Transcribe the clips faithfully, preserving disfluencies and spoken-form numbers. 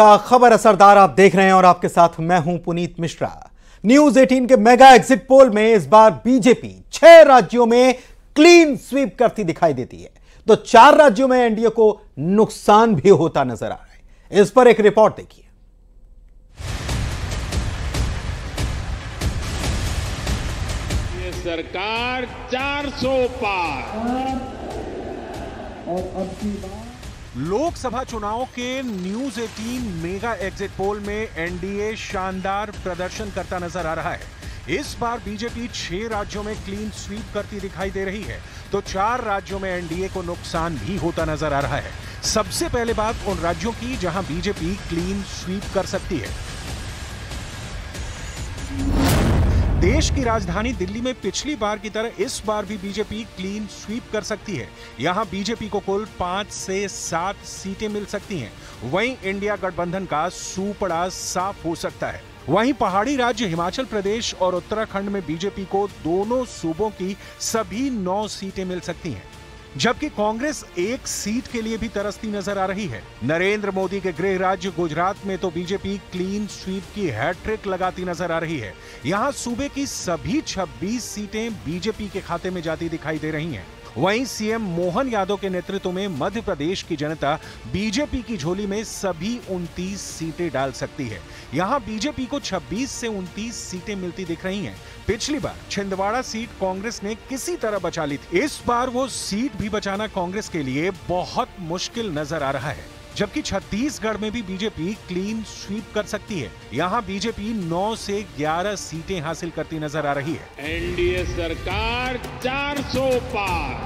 खबर असरदार आप देख रहे हैं और आपके साथ मैं हूं पुनीत मिश्रा। न्यूज अठारह के मेगा एग्जिट पोल में इस बार बीजेपी छह राज्यों में क्लीन स्वीप करती दिखाई देती है, तो चार राज्यों में एनडीए को नुकसान भी होता नजर आ रहा है। इस पर एक रिपोर्ट देखिए। ये सरकार चार सौ पार और अब की बार लोकसभा चुनाव के न्यूज अठारह मेगा एग्जिट पोल में एनडीए शानदार प्रदर्शन करता नजर आ रहा है। इस बार बीजेपी छह राज्यों में क्लीन स्वीप करती दिखाई दे रही है, तो चार राज्यों में एनडीए को नुकसान भी होता नजर आ रहा है। सबसे पहले बात उन राज्यों की जहां बीजेपी क्लीन स्वीप कर सकती है। देश की राजधानी दिल्ली में पिछली बार की तरह इस बार भी बीजेपी क्लीन स्वीप कर सकती है। यहां बीजेपी को कुल पांच से सात सीटें मिल सकती हैं। वहीं इंडिया गठबंधन का सूपड़ा साफ हो सकता है। वहीं पहाड़ी राज्य हिमाचल प्रदेश और उत्तराखंड में बीजेपी को दोनों सूबों की सभी नौ सीटें मिल सकती हैं, जबकि कांग्रेस एक सीट के लिए भी तरसती नजर आ रही है। नरेंद्र मोदी के गृह राज्य गुजरात में तो बीजेपी क्लीन स्वीप की हैट्रिक लगाती नजर आ रही है। यहां सूबे की सभी छब्बीस सीटें बीजेपी के खाते में जाती दिखाई दे रही हैं। वहीं सीएम मोहन यादव के नेतृत्व में मध्य प्रदेश की जनता बीजेपी की झोली में सभी उनतीस सीटें डाल सकती है। यहां बीजेपी को छब्बीस से उनतीस सीटें मिलती दिख रही हैं। पिछली बार छिंदवाड़ा सीट कांग्रेस ने किसी तरह बचा ली थी, इस बार वो सीट भी बचाना कांग्रेस के लिए बहुत मुश्किल नजर आ रहा है। जबकि छत्तीसगढ़ में भी बीजेपी क्लीन स्वीप कर सकती है। यहाँ बीजेपी नौ से ग्यारह सीटें हासिल करती नजर आ रही है। एनडीए सरकार चार सौ पार।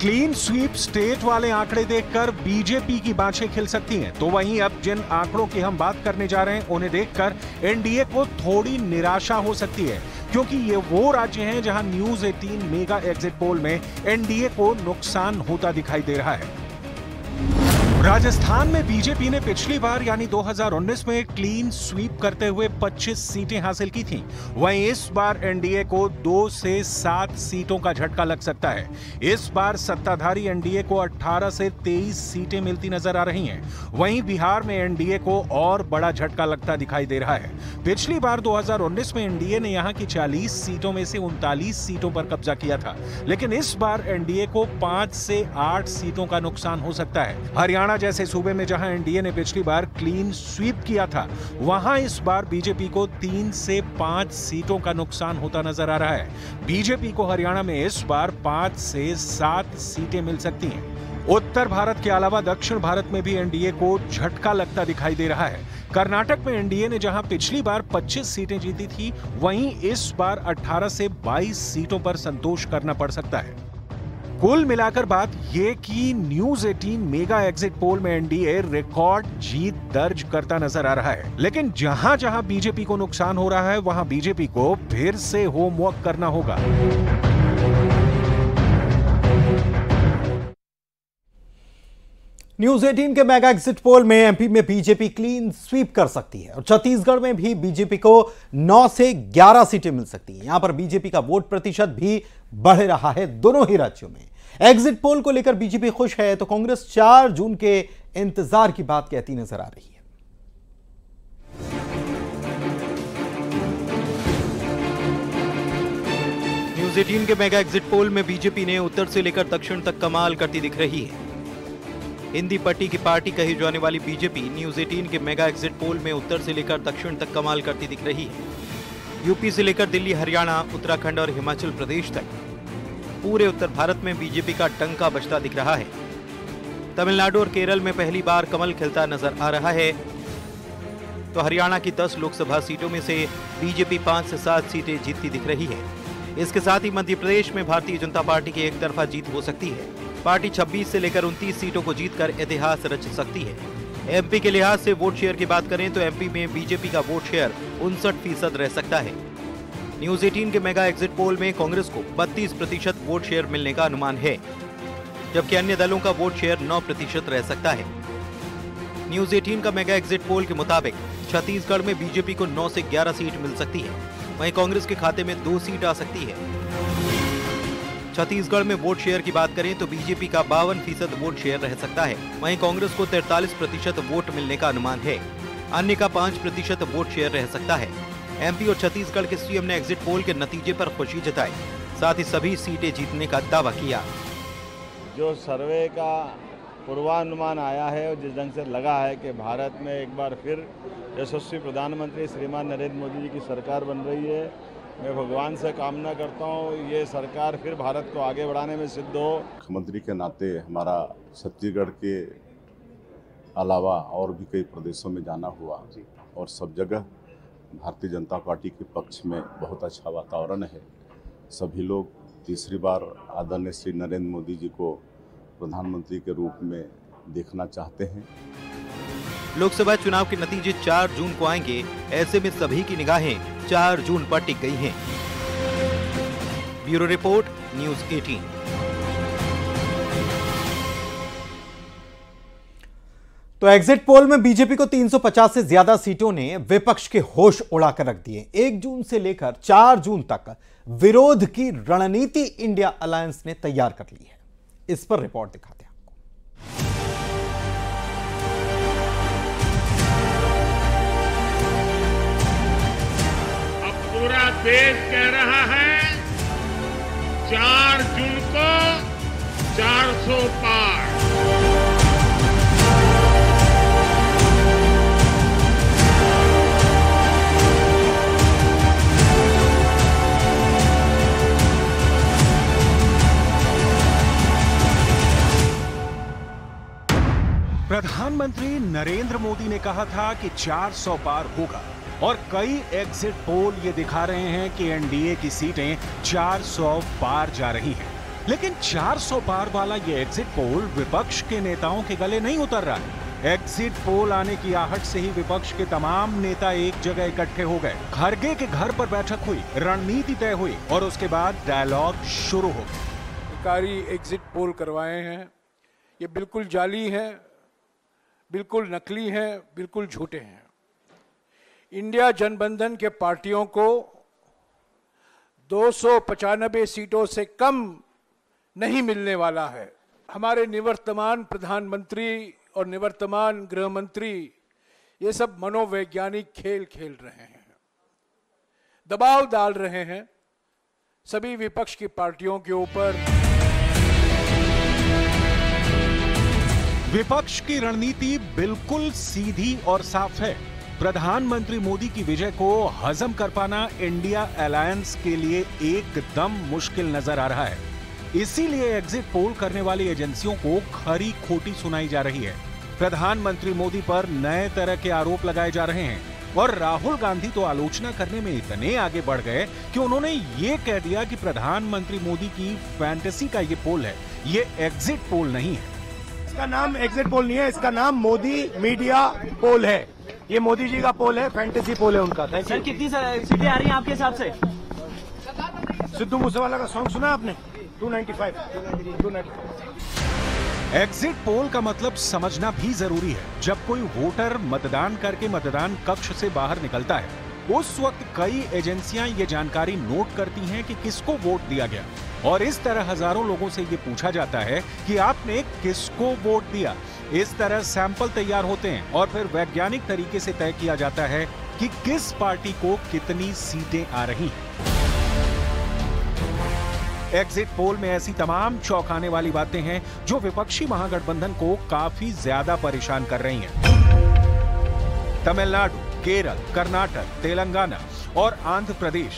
क्लीन स्वीप स्टेट वाले आंकड़े देखकर बीजेपी की बाँछें खिल सकती हैं, तो वहीं अब जिन आंकड़ों की हम बात करने जा रहे हैं उन्हें देखकर एनडीए को थोड़ी निराशा हो सकती है, क्योंकि ये वो राज्य हैं जहां न्यूज अठारह मेगा एग्जिट पोल में एनडीए को नुकसान होता दिखाई दे रहा है। राजस्थान में बीजेपी ने पिछली बार यानी दो हज़ार उन्नीस में क्लीन स्वीप करते हुए पच्चीस सीटें हासिल की थीं। वहीं इस बार एनडीए को दो से सात सीटों का झटका लग सकता है। इस बार सत्ताधारी एनडीए को अठारह से तेईस सीटें मिलती नजर आ रही हैं। वहीं बिहार में एनडीए को और बड़ा झटका लगता दिखाई दे रहा है। पिछली बार दो हज़ार उन्नीस में एनडीए ने यहाँ की चालीस सीटों में से उनतालीस सीटों पर कब्जा किया था, लेकिन इस बार एनडीए को पांच से आठ सीटों का नुकसान हो सकता है। हरियाणा जैसे सूबे में जहां एनडीए ने पिछली बार क्लीन स्वीप किया था, वहां इस बार बीजेपी को तीन से पांच सीटों का नुकसान होता नजर आ रहा है। बीजेपी को हरियाणा में इस बार पांच से सात सीटें मिल सकती हैं। उत्तर भारत के अलावा दक्षिण भारत में भी एनडीए को झटका लगता दिखाई दे रहा है। कर्नाटक में एनडीए ने जहां पिछली बार पच्चीस सीटें जीती थी, वहीं इस बार अठारह से बाईस सीटों पर संतोष करना पड़ सकता है। कुल मिलाकर बात ये कि न्यूज अठारह मेगा एग्जिट पोल में एनडीए रिकॉर्ड जीत दर्ज करता नजर आ रहा है, लेकिन जहां जहां बीजेपी को नुकसान हो रहा है वहां बीजेपी को फिर से होमवर्क करना होगा। न्यूज अठारह के मेगा एग्जिट पोल में एमपी में बीजेपी क्लीन स्वीप कर सकती है और छत्तीसगढ़ में भी बीजेपी को नौ से ग्यारह सीटें मिल सकती हैं। यहां पर बीजेपी का वोट प्रतिशत भी बढ़ रहा है दोनों ही राज्यों में। एग्जिट पोल को लेकर बीजेपी खुश है, तो कांग्रेस चार जून के इंतजार की बात कहती नजर आ रही है। न्यूज अठारह के मेगा एग्जिट पोल में बीजेपी ने उत्तर से लेकर दक्षिण तक कमाल करती दिख रही है। हिंदी पट्टी की पार्टी कही जाने वाली बीजेपी न्यूज अठारह के मेगा एग्जिट पोल में उत्तर से लेकर दक्षिण तक कमाल करती दिख रही है। यूपी से लेकर दिल्ली, हरियाणा, उत्तराखंड और हिमाचल प्रदेश तक पूरे उत्तर भारत में बीजेपी का डंका बजता दिख रहा है। तमिलनाडु और केरल में पहली बार कमल खिलता नजर आ रहा है, तो हरियाणा की दस लोकसभा सीटों में से बीजेपी पाँच से सात सीटें जीतती दिख रही है। इसके साथ ही मध्य प्रदेश में भारतीय जनता पार्टी की एक तरफा जीत हो सकती है। पार्टी छब्बीस से लेकर उनतीस सीटों को जीतकर इतिहास रच सकती है। एमपी के लिहाज से वोट शेयर की बात करें तो एमपी में बीजेपी का वोट शेयर उनसठ फीसद रह सकता है। न्यूज अठारह के मेगा एग्जिट पोल में कांग्रेस को बत्तीस प्रतिशत वोट शेयर मिलने का अनुमान है, जबकि अन्य दलों का वोट शेयर नौ प्रतिशत रह सकता है। न्यूज अठारह का मेगा एग्जिट पोल के मुताबिक छत्तीसगढ़ में बीजेपी को नौ से ग्यारह सीट मिल सकती है। वहीं कांग्रेस के खाते में दो सीट आ सकती है। छत्तीसगढ़ में वोट शेयर की बात करें तो बीजेपी का बावन फीसद वोट शेयर रह सकता है, वहीं कांग्रेस को तैतालीस प्रतिशत वोट मिलने का अनुमान है। अन्य का पाँच प्रतिशत वोट शेयर रह सकता है। एमपी और छत्तीसगढ़ के सीएम ने एग्जिट पोल के नतीजे पर खुशी जताई, साथ ही सभी सीटें जीतने का दावा किया। जो सर्वे का पूर्वानुमान आया है और जिस ढंग से लगा है कि भारत में एक बार फिर यशस्वी प्रधानमंत्री श्रीमान नरेंद्र मोदी जी की सरकार बन रही है, मैं भगवान से कामना करता हूँ ये सरकार फिर भारत को आगे बढ़ाने में सिद्ध हो। मुख्यमंत्री के नाते हमारा छत्तीसगढ़ के अलावा और भी कई प्रदेशों में जाना हुआ और सब जगह भारतीय जनता पार्टी के पक्ष में बहुत अच्छा वातावरण है। सभी लोग तीसरी बार आदरणीय श्री नरेंद्र मोदी जी को प्रधानमंत्री के रूप में देखना चाहते हैं। लोकसभा चुनाव के नतीजे चार जून को आएंगे, ऐसे में सभी की निगाहें चार जून पर टिक गई हैं। ब्यूरो रिपोर्ट, न्यूज़ अठारह। तो एग्जिट पोल में बीजेपी को तीन सौ पचास से ज्यादा सीटों ने विपक्ष के होश उड़ाकर रख दिए। एक जून से लेकर चार जून तक विरोध की रणनीति इंडिया अलायंस ने तैयार कर ली है। इस पर रिपोर्ट दिखाते हैं। अब पूरा देश कह रहा है चार जून को चार सौ पार। प्रधानमंत्री नरेंद्र मोदी ने कहा था कि चार सौ पार होगा और कई एग्जिट पोल ये दिखा रहे हैं कि एनडीए की सीटें चार सौ पार जा रही हैं। लेकिन चार सौ पार वाला ये एग्जिट पोल विपक्ष के नेताओं के गले नहीं उतर रहा है। एग्जिट पोल आने की आहट से ही विपक्ष के तमाम नेता एक जगह इकट्ठे हो गए। खड़गे के घर पर बैठक हुई, रणनीति तय हुई और उसके बाद डायलॉग शुरू हो गया। सरकारी एग्जिट पोल करवाए हैं, ये बिल्कुल जाली है, बिल्कुल नकली हैं, बिल्कुल झूठे हैं। इंडिया जनबंधन के पार्टियों को दो सौ पचानबे सीटों से कम नहीं मिलने वाला है। हमारे निवर्तमान प्रधानमंत्री और निवर्तमान गृह मंत्री ये सब मनोवैज्ञानिक खेल खेल रहे हैं, दबाव डाल रहे हैं सभी विपक्ष की पार्टियों के ऊपर। विपक्ष की रणनीति बिल्कुल सीधी और साफ है। प्रधानमंत्री मोदी की विजय को हजम कर पाना इंडिया अलायंस के लिए एकदम मुश्किल नजर आ रहा है। इसीलिए एग्जिट पोल करने वाली एजेंसियों को खरी खोटी सुनाई जा रही है। प्रधानमंत्री मोदी पर नए तरह के आरोप लगाए जा रहे हैं और राहुल गांधी तो आलोचना करने में इतने आगे बढ़ गए कि उन्होंने ये कह दिया कि प्रधानमंत्री मोदी की फैंटेसी का ये पोल है, ये एग्जिट पोल नहीं है। इसका नाम एग्जिट पोल नहीं है, इसका नाम मोदी मीडिया पोल है। ये मोदी जी का पोल है, फैंटेसी पोल है उनका। Thank you. सर, कितनी सीटें आ रही हैं आपके हिसाब से? सिद्धू मूसेवाला का सॉन्ग सुना आपने? दो सौ पचानवे। एग्जिट पोल का मतलब समझना भी जरूरी है। जब कोई वोटर मतदान करके मतदान कक्ष से बाहर निकलता है उस वक्त कई एजेंसियां ये जानकारी नोट करती हैं कि किसको वोट दिया गया और इस तरह हजारों लोगों से ये पूछा जाता है कि आपने किसको वोट दिया। इस तरह सैंपल तैयार होते हैं और फिर वैज्ञानिक तरीके से तय किया जाता है कि किस पार्टी को कितनी सीटें आ रही हैं। एग्जिट पोल में ऐसी तमाम चौंकाने वाली बातें हैं जो विपक्षी महागठबंधन को काफी ज्यादा परेशान कर रही हैं। तमिलनाडु, केरल, कर्नाटक, तेलंगाना और आंध्र प्रदेश,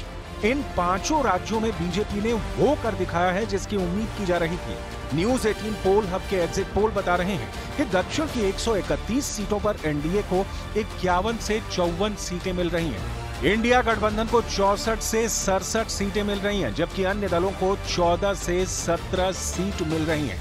इन पांचों राज्यों में बीजेपी ने वो कर दिखाया है जिसकी उम्मीद की जा रही थी। न्यूज़ अठारह पोल हब के एग्जिट पोल बता रहे हैं कि दक्षिण की एक सौ इकतीस सीटों पर एनडीए को इक्यावन से चौवन सीटें मिल रही हैं। इंडिया गठबंधन को चौसठ से सड़सठ सीटें मिल रही हैं, जबकि अन्य दलों को चौदह से सत्रह सीट मिल रही है।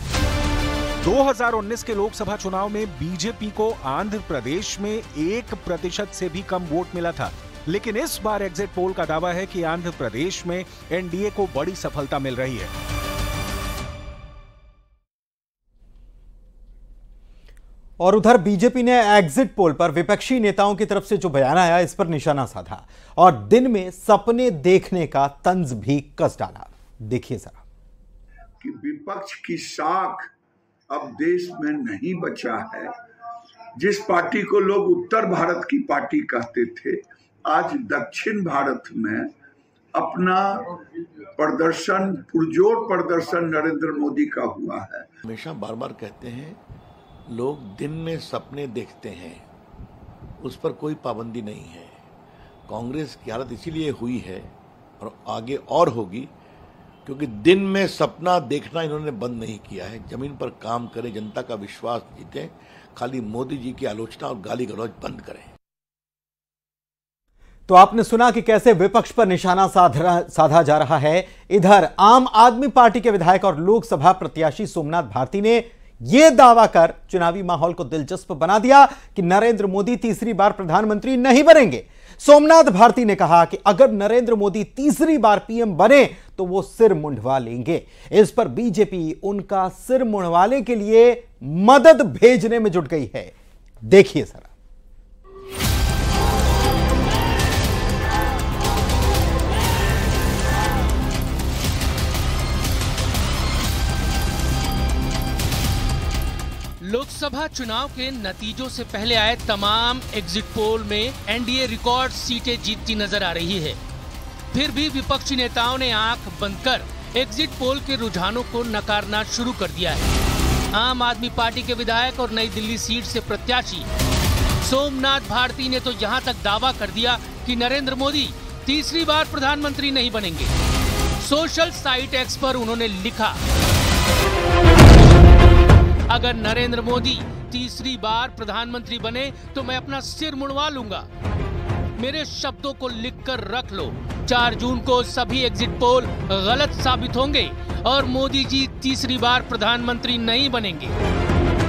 दो हज़ार उन्नीस के लोकसभा चुनाव में बीजेपी को आंध्र प्रदेश में एक प्रतिशत से भी कम वोट मिला था, लेकिन इस बार एग्जिट पोल का दावा है कि आंध्र प्रदेश में एनडीए को बड़ी सफलता मिल रही है। और उधर बीजेपी ने एग्जिट पोल पर विपक्षी नेताओं की तरफ से जो बयान आया इस पर निशाना साधा और दिन में सपने देखने का तंज भी कस डाला। देखिए जरा। कि विपक्ष की साख अब देश में नहीं बचा है। जिस पार्टी को लोग उत्तर भारत की पार्टी कहते थे, आज दक्षिण भारत में अपना प्रदर्शन, पुरजोर प्रदर्शन नरेंद्र मोदी का हुआ है। हमेशा बार बार कहते हैं लोग दिन में सपने देखते हैं, उस पर कोई पाबंदी नहीं है। कांग्रेस की हालत इसीलिए हुई है और आगे और होगी क्योंकि दिन में सपना देखना इन्होंने बंद नहीं किया है। जमीन पर काम करें, जनता का विश्वास जीतें, खाली मोदी जी की आलोचना और गाली गलौज बंद करें। तो आपने सुना कि कैसे विपक्ष पर निशाना साधा जा रहा है। इधर आम आदमी पार्टी के विधायक और लोकसभा प्रत्याशी सोमनाथ भारती ने यह दावा कर चुनावी माहौल को दिलचस्प बना दिया कि नरेंद्र मोदी तीसरी बार प्रधानमंत्री नहीं बनेंगे। सोमनाथ भारती ने कहा कि अगर नरेंद्र मोदी तीसरी बार पीएम बने तो वो सिर मुंडवा लेंगे। इस पर बीजेपी उनका सिर मुंडवाने के लिए मदद भेजने में जुट गई है। देखिए सर, लोकसभा चुनाव के नतीजों से पहले आए तमाम एग्जिट पोल में एनडीए रिकॉर्ड सीटें जीतती नजर आ रही है। फिर भी विपक्षी नेताओं ने आंख बंद कर एग्जिट पोल के रुझानों को नकारना शुरू कर दिया है। आम आदमी पार्टी के विधायक और नई दिल्ली सीट से प्रत्याशी सोमनाथ भारती ने तो यहां तक दावा कर दिया कि नरेंद्र मोदी तीसरी बार प्रधानमंत्री नहीं बनेंगे। सोशल साइट एक्स पर उन्होंने लिखा, अगर नरेंद्र मोदी तीसरी बार प्रधानमंत्री बने तो मैं अपना सिर मुड़वा लूंगा। मेरे शब्दों को लिखकर रख लो, चार जून को सभी एग्जिट पोल गलत साबित होंगे और मोदी जी तीसरी बार प्रधानमंत्री नहीं बनेंगे।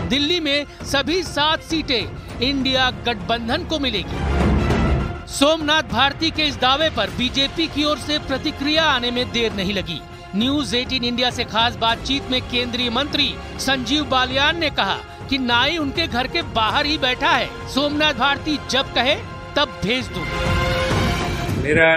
दिल्ली में सभी सात सीटें इंडिया गठबंधन को मिलेगी। सोमनाथ भारती के इस दावे पर बीजेपी की ओर से प्रतिक्रिया आने में देर नहीं लगी। न्यूज़ अठारह इंडिया से खास बातचीत में केंद्रीय मंत्री संजीव बालियान ने कहा कि नाई उनके घर के बाहर ही बैठा है, सोमनाथ भारती जब कहे तब भेज दूं। मेरा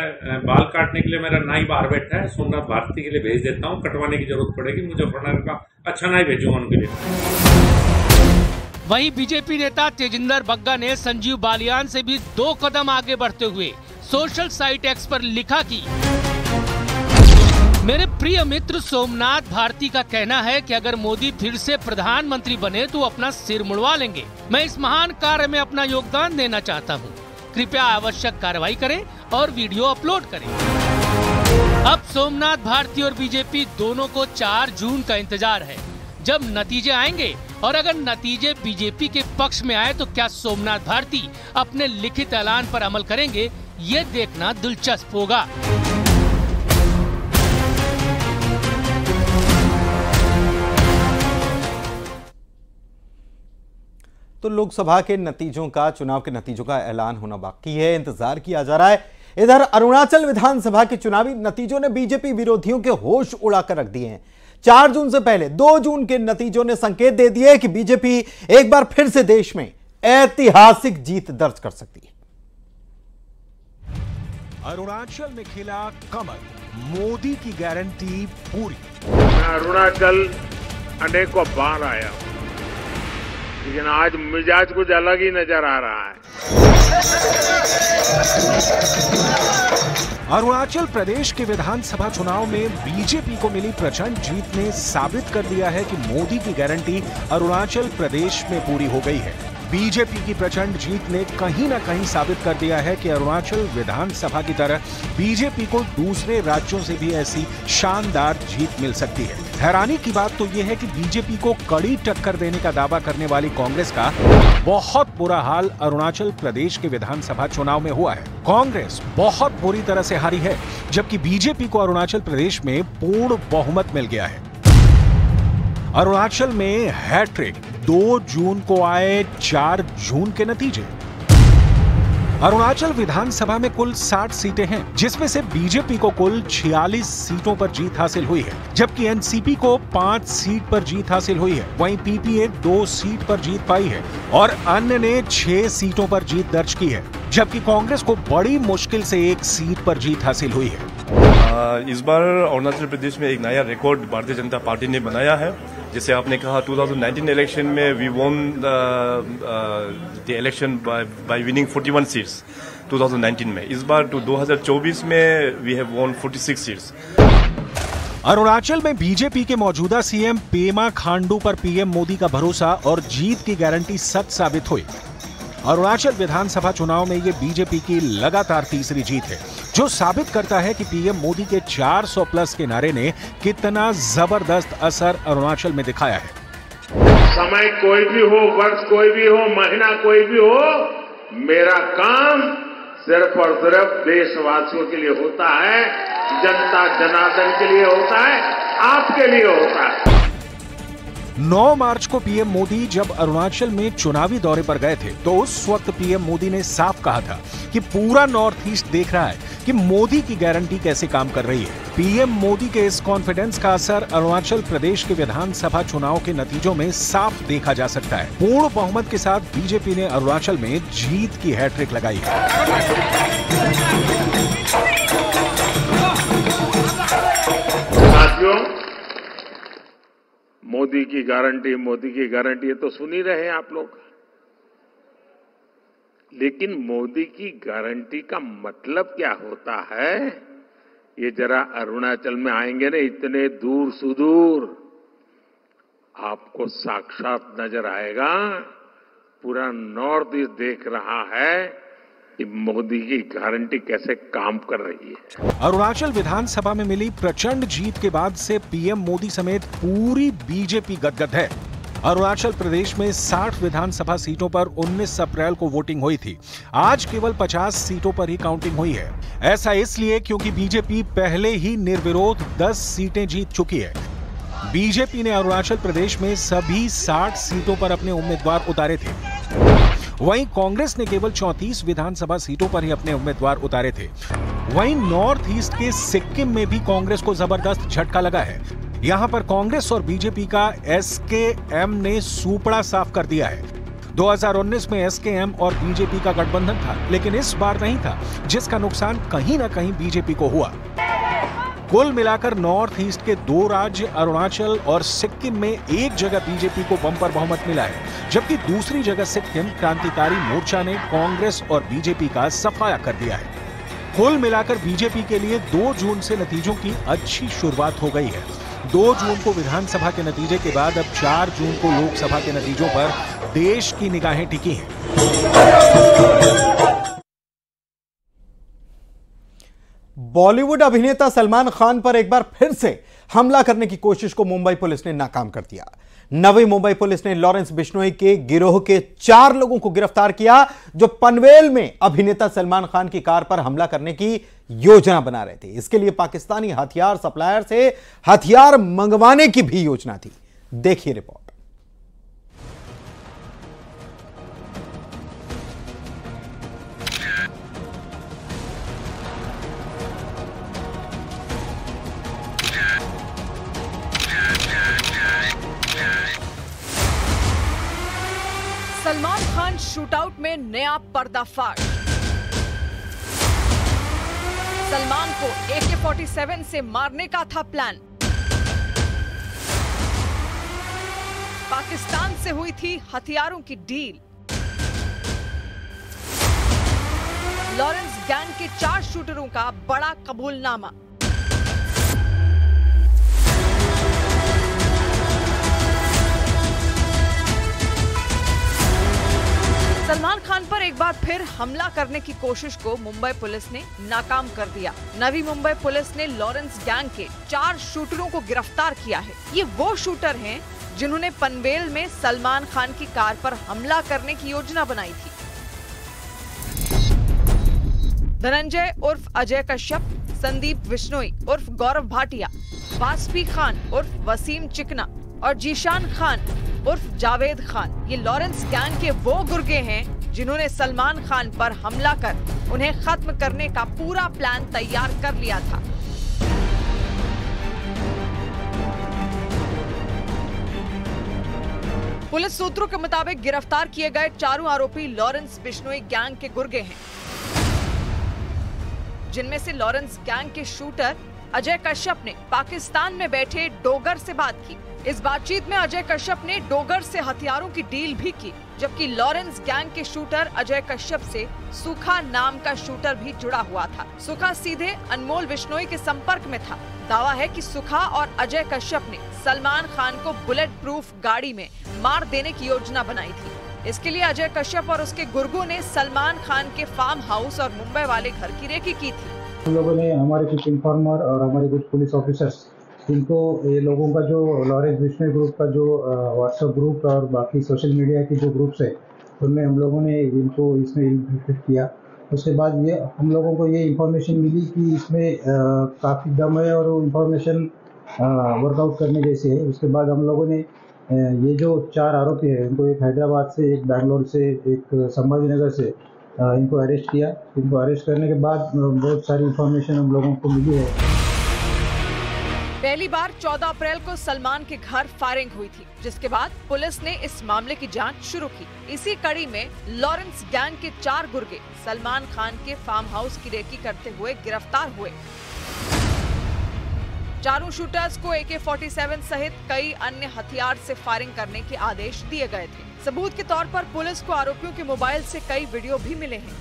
बाल काटने के लिए मेरा नाई बाहर बैठा है, सोमनाथ भारती के लिए भेज देता हूं, कटवाने की जरूरत पड़ेगी, मुजफ्फरनगर का अच्छा नाई भेजूंगा उनके लिए। वहीं बीजेपी नेता तेजिंदर बग्गा ने संजीव बालियान से भी दो कदम आगे बढ़ते हुए सोशल साइट एक्स पर लिखा कि मेरे प्रिय मित्र सोमनाथ भारती का कहना है कि अगर मोदी फिर से प्रधानमंत्री बने तो अपना सिर मुड़वा लेंगे। मैं इस महान कार्य में अपना योगदान देना चाहता हूं। कृपया आवश्यक कार्रवाई करें और वीडियो अपलोड करें। अब सोमनाथ भारती और बीजेपी दोनों को चार जून का इंतजार है, जब नतीजे आएंगे। और अगर नतीजे बीजेपी के पक्ष में आए तो क्या सोमनाथ भारती अपने लिखित ऐलान पर अमल करेंगे, ये देखना दिलचस्प होगा। तो लोकसभा के नतीजों का चुनाव के नतीजों का ऐलान होना बाकी है, इंतजार किया जा रहा है। इधर अरुणाचल विधानसभा के चुनावी नतीजों ने बीजेपी विरोधियों के होश उड़ाकर रख दिए हैं। चार जून से पहले दो जून के नतीजों ने संकेत दे दिए कि बीजेपी एक बार फिर से देश में ऐतिहासिक जीत दर्ज कर सकती है। अरुणाचल में खिला कमल, मोदी की गारंटी पूरी। अरुणाचल अनेकों बार आया, लेकिन आज मिजाज कुछ अलग ही नजर आ रहा है। अरुणाचल प्रदेश के विधानसभा चुनाव में बीजेपी को मिली प्रचंड जीत ने साबित कर दिया है कि मोदी की गारंटी अरुणाचल प्रदेश में पूरी हो गई है। बीजेपी की प्रचंड जीत ने कहीं ना कहीं साबित कर दिया है कि अरुणाचल विधानसभा की तरह बीजेपी को दूसरे राज्यों से भी ऐसी शानदार जीत मिल सकती है। हैरानी की बात तो यह है कि बीजेपी को कड़ी टक्कर देने का दावा करने वाली कांग्रेस का बहुत बुरा हाल अरुणाचल प्रदेश के विधानसभा चुनाव में हुआ है। कांग्रेस बहुत बुरी तरह से हारी है, जबकि बीजेपी को अरुणाचल प्रदेश में पूर्ण बहुमत मिल गया है। अरुणाचल में हैट्रिक, दो जून को आए चार जून के नतीजे। अरुणाचल विधानसभा में कुल साठ सीटें हैं, जिसमें से बीजेपी को कुल छियालीस सीटों पर जीत हासिल हुई है, जबकि एनसीपी को पांच सीट पर जीत हासिल हुई है। वहीं पीपीए दो सीट पर जीत पाई है और अन्य ने छह सीटों पर जीत दर्ज की है, जबकि कांग्रेस को बड़ी मुश्किल से एक सीट पर जीत हासिल हुई है। इस बार अरुणाचल प्रदेश में एक नया रिकॉर्ड भारतीय जनता पार्टी ने बनाया है। जैसे आपने कहा टू थाउजेंड नाइनटीन इलेक्शन में we won the election by winning forty one seats two thousand nineteen में। इस बार दो हज़ार चौबीस में we have won forty six seats. Arunachal में बीजेपी के मौजूदा सीएम पेमा खांडू पर पीएम मोदी का भरोसा और जीत की गारंटी सच साबित हुई। अरुणाचल विधानसभा चुनाव में ये बीजेपी की लगातार तीसरी जीत है, जो साबित करता है कि पीएम मोदी के चार सौ प्लस के नारे ने कितना जबरदस्त असर अरुणाचल में दिखाया है। समय कोई भी हो, वर्ष कोई भी हो, महीना कोई भी हो, मेरा काम सिर्फ और सिर्फ देशवासियों के लिए होता है, जनता जनार्दन के लिए होता है, आपके लिए होता है। नौ मार्च को पीएम मोदी जब अरुणाचल में चुनावी दौरे पर गए थे तो उस वक्त पीएम मोदी ने साफ कहा था कि पूरा नॉर्थ ईस्ट देख रहा है कि मोदी की गारंटी कैसे काम कर रही है। पीएम मोदी के इस कॉन्फिडेंस का असर अरुणाचल प्रदेश के विधानसभा चुनाव के नतीजों में साफ देखा जा सकता है। पूर्ण बहुमत के साथ बीजेपी ने अरुणाचल में जीत की हैट्रिक लगाई है। मोदी की गारंटी, मोदी की गारंटी, ये तो सुन ही रहे हैं आप लोग, लेकिन मोदी की गारंटी का मतलब क्या होता है ये जरा अरुणाचल में आएंगे ना, इतने दूर सुदूर आपको साक्षात नजर आएगा। पूरा नॉर्थ ईस्ट देख रहा है मोदी की गारंटी कैसे काम कर रही है। अरुणाचल विधानसभा में मिली प्रचंड जीत के बाद से पीएम मोदी समेत पूरी बीजेपी गदगद है। अरुणाचल प्रदेश में साठ विधानसभा सीटों पर उन्नीस अप्रैल को वोटिंग हुई थी, आज केवल पचास सीटों पर ही काउंटिंग हुई है। ऐसा इसलिए क्योंकि बीजेपी पहले ही निर्विरोध दस सीटें जीत चुकी है। बीजेपी ने अरुणाचल प्रदेश में सभी साठ सीटों पर अपने उम्मीदवार उतारे थे, वहीं कांग्रेस ने केवल चौंतीस विधानसभा सीटों पर ही अपने उम्मीदवार उतारे थे। वहीं नॉर्थ ईस्ट के सिक्किम में भी कांग्रेस को जबरदस्त झटका लगा है। यहां पर कांग्रेस और बीजेपी का एसकेएम ने सूपड़ा साफ कर दिया है। दो हज़ार उन्नीस में एसकेएम और बीजेपी का गठबंधन था, लेकिन इस बार नहीं था, जिसका नुकसान कहीं ना कहीं बीजेपी को हुआ। कुल मिलाकर नॉर्थ ईस्ट के दो राज्य अरुणाचल और सिक्किम में एक जगह बीजेपी को बंपर बहुमत मिला है, जबकि दूसरी जगह सिक्किम क्रांतिकारी मोर्चा ने कांग्रेस और बीजेपी का सफाया कर दिया है। कुल मिलाकर बीजेपी के लिए दो जून से नतीजों की अच्छी शुरुआत हो गई है। दो जून को विधानसभा के नतीजे के बाद अब चार जून को लोकसभा के नतीजों पर देश की निगाहें टिकी हैं। बॉलीवुड अभिनेता सलमान खान पर एक बार फिर से हमला करने की कोशिश को मुंबई पुलिस ने नाकाम कर दिया। नवी मुंबई पुलिस ने लॉरेंस बिश्नोई के गिरोह के चार लोगों को गिरफ्तार किया, जो पनवेल में अभिनेता सलमान खान की कार पर हमला करने की योजना बना रहे थे। इसके लिए पाकिस्तानी हथियार सप्लायर से हथियार मंगवाने की भी योजना थी। देखिए रिपोर्ट। सलमान खान शूटआउट में नया पर्दाफाश। सलमान को ए के सैंतालीस से मारने का था प्लान। पाकिस्तान से हुई थी हथियारों की डील। लॉरेंस गैंग के चार शूटरों का बड़ा कबूलनामा। सलमान खान पर एक बार फिर हमला करने की कोशिश को मुंबई पुलिस ने नाकाम कर दिया। नवी मुंबई पुलिस ने लॉरेंस गैंग के चार शूटरों को गिरफ्तार किया है। ये वो शूटर हैं जिन्होंने पनवेल में सलमान खान की कार पर हमला करने की योजना बनाई थी। धनंजय उर्फ अजय कश्यप, संदीप बिश्नोई उर्फ गौरव भाटिया, वास्फी खान उर्फ वसीम चिकना और जीशान खान उर्फ जावेद खान, ये लॉरेंस गैंग के वो गुर्गे हैं जिन्होंने सलमान खान पर हमला कर उन्हें खत्म करने का पूरा प्लान तैयार कर लिया था। पुलिस सूत्रों के मुताबिक गिरफ्तार किए गए चारों आरोपी लॉरेंस बिश्नोई गैंग के गुर्गे हैं, जिनमें से लॉरेंस गैंग के शूटर अजय कश्यप ने पाकिस्तान में बैठे डोगर से बात की। इस बातचीत में अजय कश्यप ने डोगर से हथियारों की डील भी की, जबकि लॉरेंस गैंग के शूटर अजय कश्यप से सुखा नाम का शूटर भी जुड़ा हुआ था। सुखा सीधे अनमोल बिश्नोई के संपर्क में था। दावा है कि सुखा और अजय कश्यप ने सलमान खान को बुलेट प्रूफ गाड़ी में मार देने की योजना बनाई थी। इसके लिए अजय कश्यप और उसके गुर्गो ने सलमान खान के फार्म हाउस और मुंबई वाले घर की रेकी की थी। हम लोगों ने हमारे कुछ इन्फॉर्मर और हमारे कुछ पुलिस ऑफिसर्स, इनको ये लोगों का जो लॉरेंस बिश्नोई ग्रुप का जो व्हाट्सएप ग्रुप और बाकी सोशल मीडिया के जो ग्रुप्स है, उनमें हम लोगों ने इनको इसमें इन्फिल्ट्रेट किया। उसके बाद ये हम लोगों को ये इन्फॉर्मेशन मिली कि इसमें काफ़ी दम है और वो इन्फॉर्मेशन वर्कआउट करने जैसी है। उसके बाद हम लोगों ने ये जो चार आरोपी हैं, इनको एक हैदराबाद से, एक बैंगलोर से, एक संभाजीनगर से इनको अरेस्ट किया। इनको अरेस्ट करने के बाद बहुत सारी इन्फॉर्मेशन हम लोगों को मिली है। पहली बार चौदह अप्रैल को सलमान के घर फायरिंग हुई थी, जिसके बाद पुलिस ने इस मामले की जांच शुरू की। इसी कड़ी में लॉरेंस गैंग के चार गुर्गे सलमान खान के फार्म हाउस की रेकी करते हुए गिरफ्तार हुए। चारों शूटर्स को ए के सैंतालीस सहित कई अन्य हथियार से फायरिंग करने के आदेश दिए गए थे। सबूत के तौर पर पुलिस को आरोपियों के मोबाइल से कई वीडियो भी मिले हैं।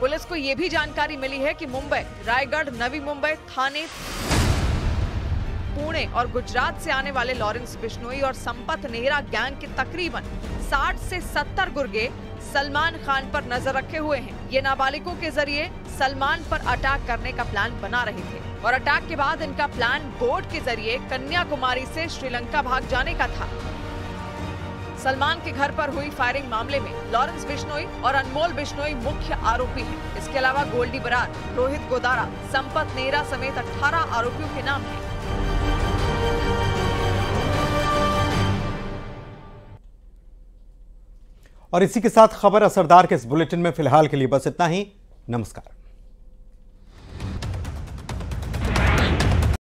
पुलिस को ये भी जानकारी मिली है कि मुंबई, रायगढ़, नवी मुंबई, थाने, पुणे और गुजरात से आने वाले लॉरेंस बिश्नोई और संपत नेहरा गैंग के तकरीबन साठ से सत्तर गुर्गे सलमान खान पर नजर रखे हुए हैं। ये नाबालिगों के जरिए सलमान पर अटैक करने का प्लान बना रहे थे और अटैक के बाद इनका प्लान बोट के जरिए कन्याकुमारी से श्रीलंका भाग जाने का था। सलमान के घर पर हुई फायरिंग मामले में लॉरेंस बिश्नोई और अनमोल बिश्नोई मुख्य आरोपी हैं। इसके अलावा गोल्डी बरार, रोहित गोदारा, संपत नेहरा समेत अठारह आरोपियों के नाम हैं। और इसी के साथ खबर असरदार के इस बुलेटिन में फिलहाल के लिए बस इतना ही। नमस्कार।